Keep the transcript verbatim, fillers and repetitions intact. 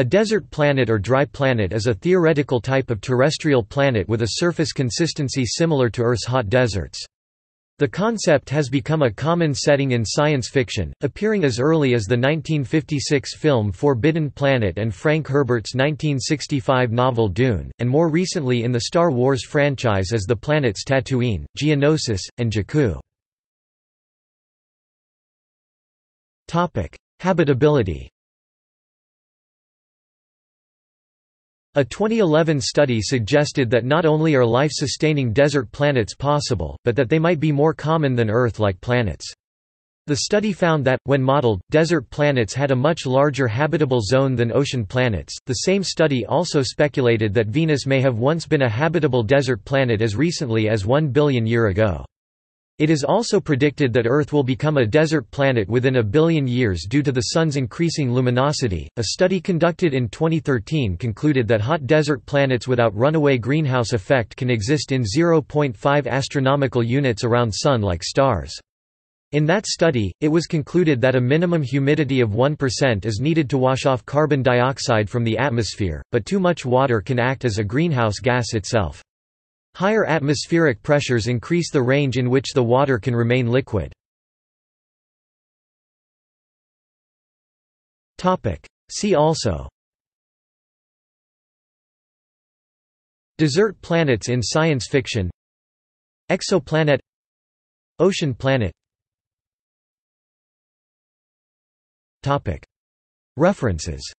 A desert planet or dry planet is a theoretical type of terrestrial planet with a surface consistency similar to Earth's hot deserts. The concept has become a common setting in science fiction, appearing as early as the nineteen fifty-six film Forbidden Planet and Frank Herbert's nineteen sixty-five novel Dune, and more recently in the Star Wars franchise as the planets Tatooine, Geonosis, and Jakku. Habitability. A twenty eleven study suggested that not only are life-sustaining desert planets possible, but that they might be more common than Earth-like planets. The study found that, when modeled, desert planets had a much larger habitable zone than ocean planets. The same study also speculated that Venus may have once been a habitable desert planet as recently as one billion years ago. It is also predicted that Earth will become a desert planet within a billion years due to the Sun's increasing luminosity. A study conducted in twenty thirteen concluded that hot desert planets without runaway greenhouse effect can exist in zero point five astronomical units around Sun-like stars. In that study, it was concluded that a minimum humidity of one percent is needed to wash off carbon dioxide from the atmosphere, but too much water can act as a greenhouse gas itself. Higher atmospheric pressures increase the range in which the water can remain liquid. See also: Desert planets in science fiction, Exoplanet, Ocean planet. References.